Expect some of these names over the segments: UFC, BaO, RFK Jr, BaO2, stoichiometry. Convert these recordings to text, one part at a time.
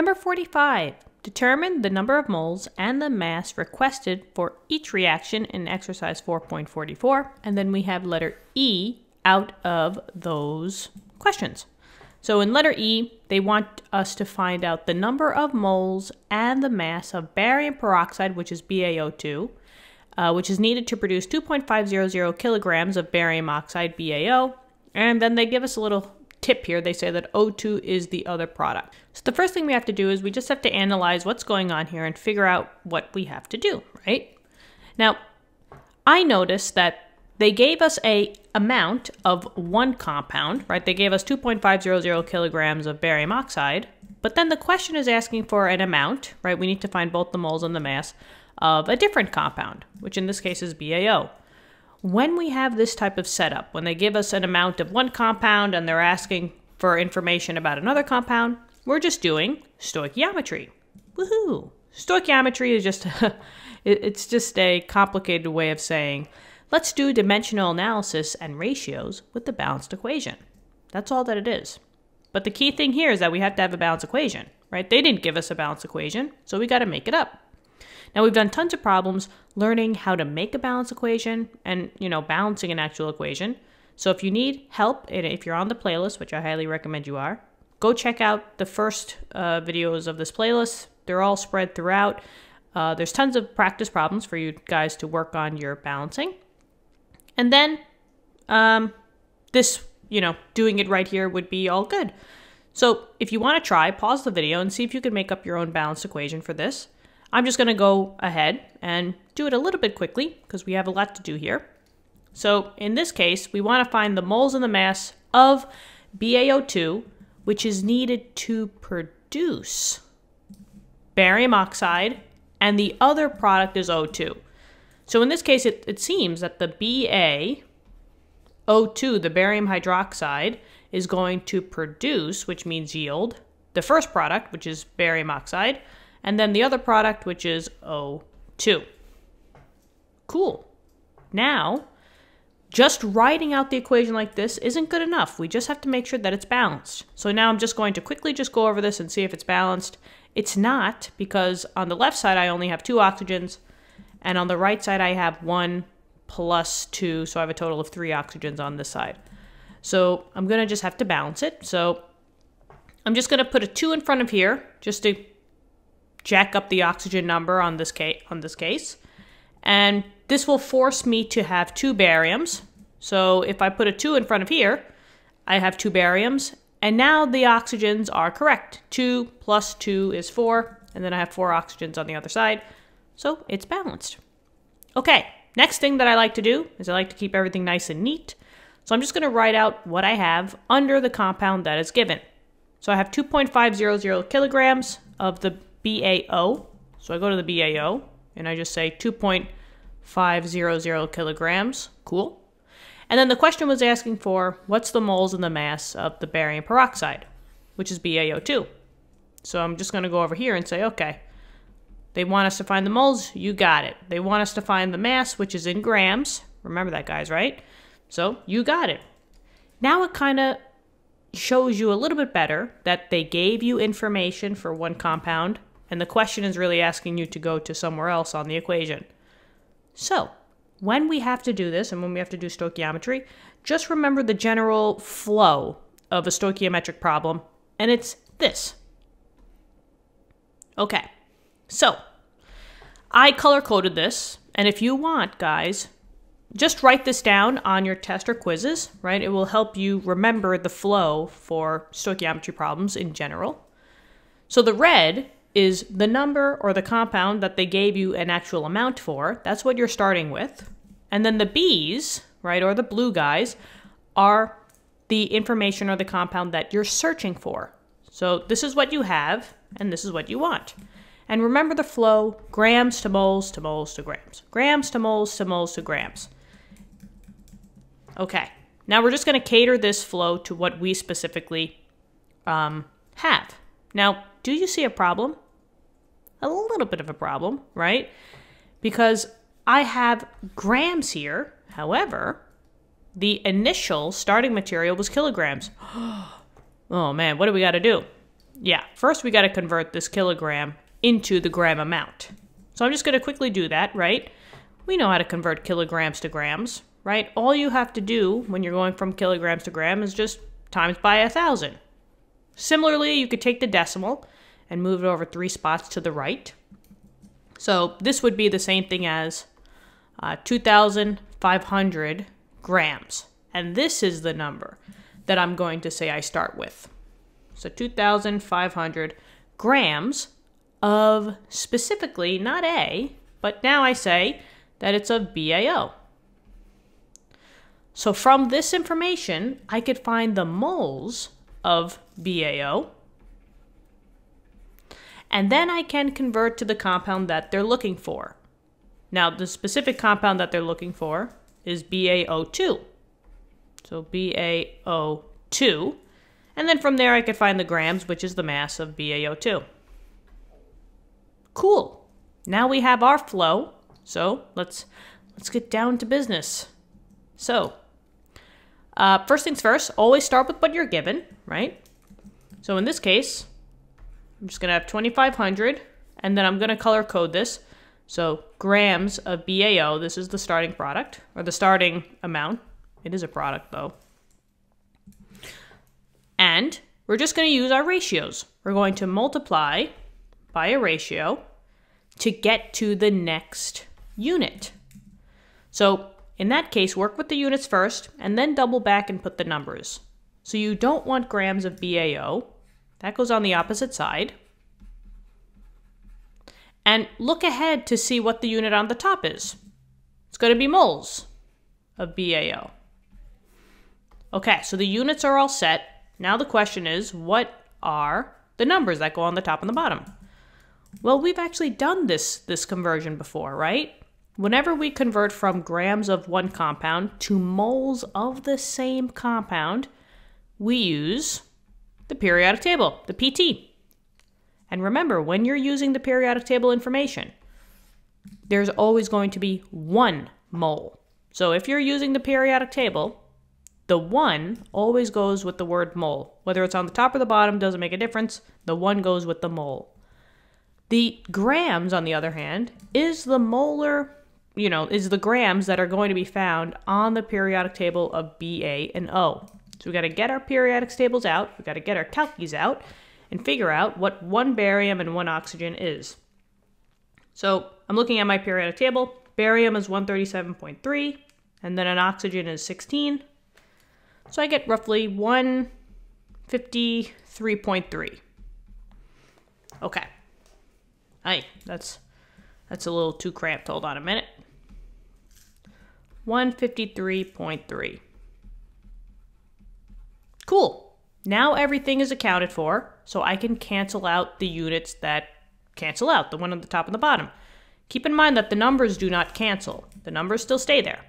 Number 45. Determine the number of moles and the mass requested for each reaction in exercise 4.44. And then we have letter E out of those questions. So in letter E, they want us to find out the number of moles and the mass of barium peroxide, which is BaO2, which is needed to produce 2.500 kilograms of barium oxide, BaO. And then they give us a little tip here. They say that O2 is the other product. So the first thing we have to do is we just have to analyze what's going on here and figure out what we have to do, right? Now, I noticed that they gave us a amount of one compound, right? They gave us 2.500 kilograms of barium oxide, but then the question is asking for an amount, right? We need to find both the moles and the mass of a different compound, which in this case is BaO. When we have this type of setup, when they give us an amount of one compound and they're asking for information about another compound, we're just doing stoichiometry. Woohoo! Stoichiometry is just, it's just a complicated way of saying, let's do dimensional analysis and ratios with the balanced equation. That's all that it is. But the key thing here is that we have to have a balanced equation, right? They didn't give us a balanced equation, so we got to make it up. Now, we've done tons of problems learning how to make a balanced equation and, you know, balancing an actual equation. So if you need help, and if you're on the playlist, which I highly recommend you are, go check out the first videos of this playlist. They're all spread throughout. There's tons of practice problems for you guys to work on your balancing. And then this, you know, doing it right here would be all good. So if you want to try, pause the video and see if you can make up your own balanced equation for this. I'm just going to go ahead and do it a little bit quickly because we have a lot to do here. So in this case, we want to find the moles and the mass of BaO2, which is needed to produce barium oxide, and the other product is O2. So in this case, it seems that the BaO2, the barium hydroxide, is going to produce, which means yield, the first product, which is barium oxide, and then the other product, which is O2. Cool. Now, just writing out the equation like this isn't good enough. We just have to make sure that it's balanced. So now I'm just going to quickly just go over this and see if it's balanced. It's not, because on the left side, I only have two oxygens. And on the right side, I have 1 plus 2, so I have a total of 3 oxygens on this side. So I'm going to just have to balance it. So I'm just going to put a 2 in front of here just to jack up the oxygen number on this case. And this will force me to have 2 bariums. So if I put a 2 in front of here, I have 2 bariums. And now the oxygens are correct. 2 plus 2 is 4. And then I have 4 oxygens on the other side. So it's balanced. Okay, next thing that I like to do is I like to keep everything nice and neat. So I'm just going to write out what I have under the compound that is given. So I have 2.500 kilograms of the BaO. So I go to the BaO and I just say 2.500 kilograms. Cool. And then the question was asking for what's the moles and the mass of the barium peroxide, which is BaO2. So I'm just going to go over here and say, okay, they want us to find the moles. You got it. They want us to find the mass, which is in grams. Remember that, guys, right? So you got it. Now it kind of shows you a little bit better that they gave you information for one compound, and the question is really asking you to go to somewhere else on the equation. So when we have to do this and when we have to do stoichiometry, just remember the general flow of a stoichiometric problem, and it's this. Okay. So I color coded this, and if you want, guys, just write this down on your test or quizzes, right? It will help you remember the flow for stoichiometry problems in general. So the red is the number or the compound that they gave you an actual amount for. That's what you're starting with. And then the B's, right, or the blue guys, are the information or the compound that you're searching for. So this is what you have, and this is what you want. And remember the flow, grams to moles to moles to grams. Grams to moles to moles to grams. Okay, now we're just going to cater this flow to what we specifically have. Now, do you see a problem? A little bit of a problem, right? Because I have grams here. However, the initial starting material was kilograms. Oh man, what do we got to do? Yeah, first we got to convert this kilogram into the gram amount. So I'm just going to quickly do that, right? We know how to convert kilograms to grams, right? All you have to do when you're going from kilograms to gram is just times by 1,000. Similarly, you could take the decimal and move it over 3 spots to the right. So this would be the same thing as 2,500 grams. And this is the number that I'm going to say I start with. So 2,500 grams of specifically, not A, but now I say that it's of BaO. So from this information, I could find the moles of BaO. And then I can convert to the compound that they're looking for. Now, the specific compound that they're looking for is BaO2. So BaO2. And then from there, I could find the grams, which is the mass of BaO2. Cool. Now we have our flow. So let's get down to business. So first things first, always start with what you're given, right? So in this case, I'm just going to have 2,500, and then I'm going to color code this. So grams of BaO, this is the starting product, or the starting amount. It is a product, though. And we're just going to use our ratios. We're going to multiply by a ratio to get to the next unit. So in that case, work with the units first, and then double back and put the numbers. So you don't want grams of BaO. That goes on the opposite side. And look ahead to see what the unit on the top is. It's going to be moles of BaO. Okay, so the units are all set. Now the question is, what are the numbers that go on the top and the bottom? Well, we've actually done this conversion before, right? Whenever we convert from grams of one compound to moles of the same compound, we use the periodic table, the PT. And remember, when you're using the periodic table information, there's always going to be 1 mole. So if you're using the periodic table, the 1 always goes with the word mole. Whether it's on the top or the bottom doesn't make a difference. The 1 goes with the mole. The grams, on the other hand, is the molar, is the grams that are going to be found on the periodic table of BA and O. So we've got to get our periodic tables out, we've got to get our calces out, and figure out what 1 barium and 1 oxygen is. So I'm looking at my periodic table. Barium is 137.3, and then an oxygen is 16. So I get roughly 153.3. Okay. Aye, that's a little too cramped. Hold on a minute. 153.3. Cool. Now everything is accounted for, so I can cancel out the units that cancel out, the one on the top and the bottom. Keep in mind that the numbers do not cancel. The numbers still stay there.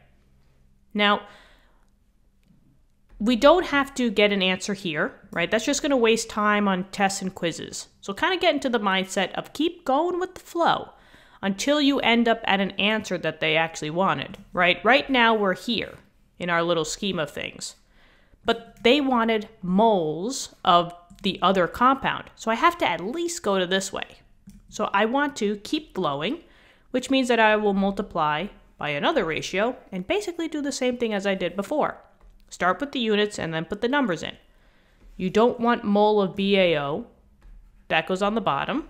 Now, we don't have to get an answer here, right? That's just going to waste time on tests and quizzes. So kind of get into the mindset of keep going with the flow until you end up at an answer that they actually wanted, right? Right now we're here in our little scheme of things. But they wanted moles of the other compound. So I have to at least go to this way. So I want to keep flowing, which means that I will multiply by another ratio and basically do the same thing as I did before. Start with the units and then put the numbers in. You don't want mole of BaO. That goes on the bottom.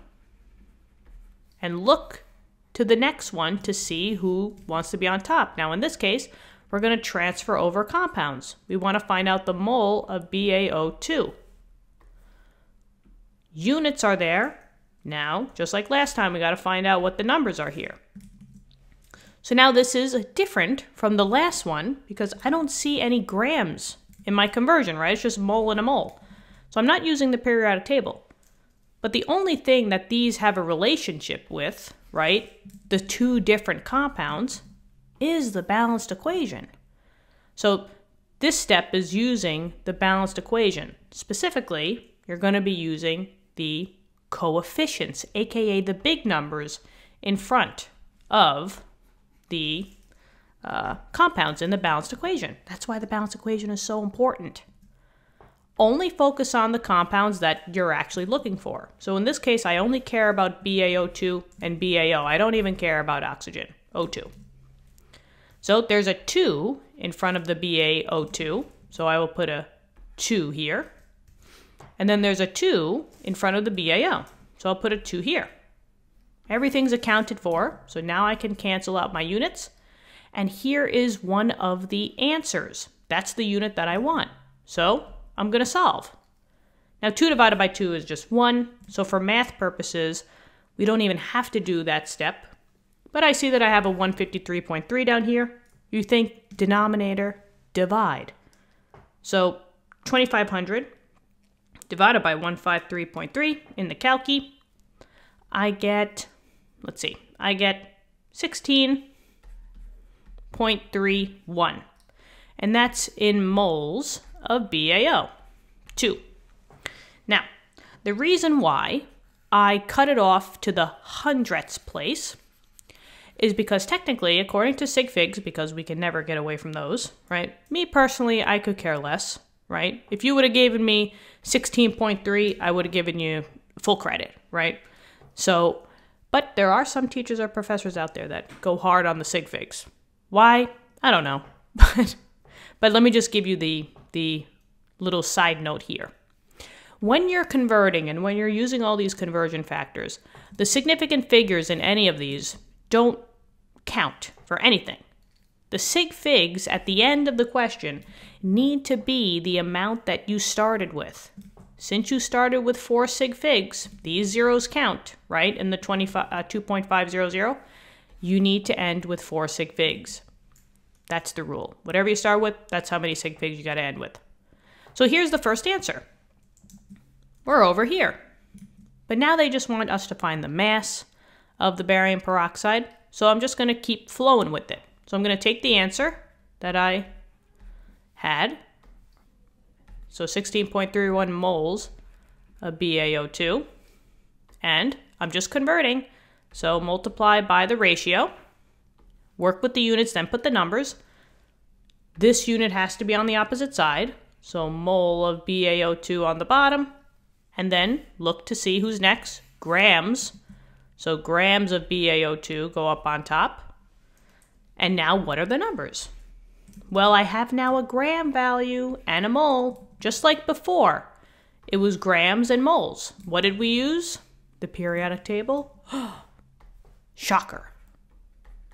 And look to the next one to see who wants to be on top. Now in this case, we're going to transfer over compounds. We want to find out the mole of BaO2. Units are there. Now, just like last time, we got to find out what the numbers are here. So now this is different from the last one because I don't see any grams in my conversion, right? It's just mole and a mole. So I'm not using the periodic table. But the only thing that these have a relationship with, right, the 2 different compounds, is the balanced equation. So this step is using the balanced equation. Specifically, you're going to be using the coefficients, aka the big numbers, in front of the compounds in the balanced equation. That's why the balanced equation is so important. only focus on the compounds that you're actually looking for. So in this case, I only care about BaO2 and BaO. I don't even care about oxygen, O2. So there's a 2 in front of the BaO2, so I will put a 2 here. And then there's a 2 in front of the BaO, so I'll put a 2 here. Everything's accounted for, so now I can cancel out my units. And here is one of the answers. That's the unit that I want. So I'm going to solve. Now 2 divided by 2 is just 1, so for math purposes, we don't even have to do that step. But I see that I have a 153.3 down here. You think denominator, divide. So 2,500 divided by 153.3 in the calci, I get, let's see, I get 16.31. And that's in moles of BaO2. Now, the reason why I cut it off to the hundredths place is because technically, according to sig figs, because we can never get away from those, right? Me personally, I could care less, right? If you would have given me 16.3, I would have given you full credit, right? So, but there are some teachers or professors out there that go hard on the sig figs. Why? I don't know. But let me just give you the little side note here. When you're converting and when you're using all these conversion factors, the significant figures in any of these don't count for anything. The sig figs at the end of the question need to be the amount that you started with. Since you started with 4 sig figs, these zeros count, right? In the 2.500, you need to end with 4 sig figs. That's the rule. Whatever you start with, that's how many sig figs you got to end with. So here's the first answer. We're over here. But now they just want us to find the mass of the barium peroxide. So I'm just going to keep flowing with it. So I'm going to take the answer that I had. So 16.31 moles of BaO2. And I'm just converting. So multiply by the ratio. Work with the units, then put the numbers. This unit has to be on the opposite side. So mole of BaO2 on the bottom. And then look to see who's next. Grams. So grams of BaO2 go up on top. And now what are the numbers? Well, I have now a gram value and a mole, just like before. It was grams and moles. What did we use? The periodic table. Shocker.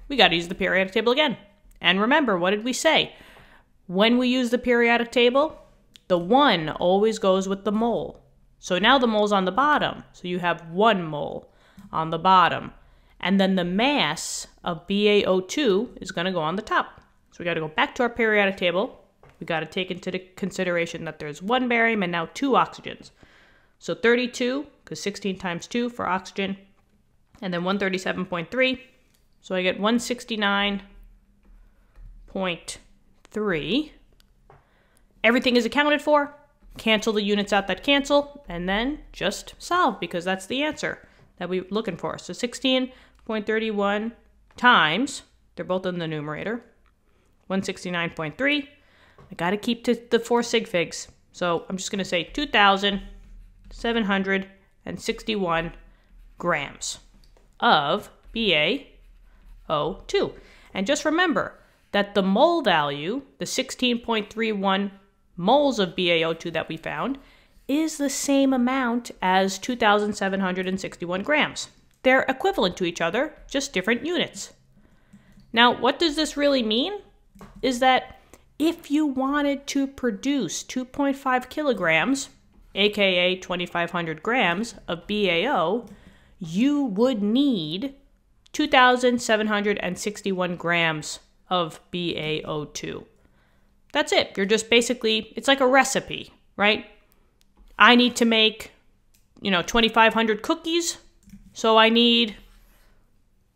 We got to use the periodic table again. And remember, what did we say? When we use the periodic table, the 1 always goes with the mole. So now the mole's on the bottom. So you have 1 mole on the bottom. And then the mass of BaO2 is going to go on the top. So we got to go back to our periodic table. We got to take into consideration that there's 1 barium and now 2 oxygens. So 32, because 16 times 2 for oxygen. And then 137.3. So I get 169.3. Everything is accounted for. Cancel the units out that cancel. And then just solve, because that's the answer that we're looking for. So 16.31 times, they're both in the numerator, 169.3. I got to keep to the 4 sig figs. So I'm just going to say 2,761 grams of BaO2. And just remember that the mole value, the 16.31 moles of BaO2 that we found, is the same amount as 2,761 grams. They're equivalent to each other, just different units. Now, what does this really mean? Is that if you wanted to produce 2.5 kilograms, aka 2,500 grams of BaO, you would need 2,761 grams of BaO2. That's it. You're just basically, it's like a recipe, right? I need to make, 2,500 cookies, so I need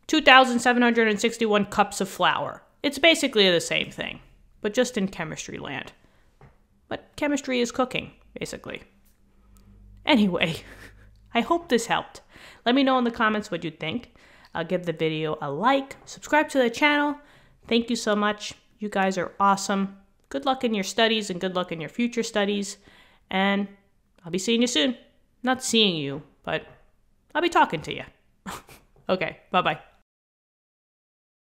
2,761 cups of flour. It's basically the same thing, but just in chemistry land. But chemistry is cooking, basically. Anyway, I hope this helped. Let me know in the comments what you think. I'll give the video a like, subscribe to the channel. Thank you so much. You guys are awesome. Good luck in your studies and good luck in your future studies. and I'll be seeing you soon. Not seeing you, but I'll be talking to you. Okay, bye-bye.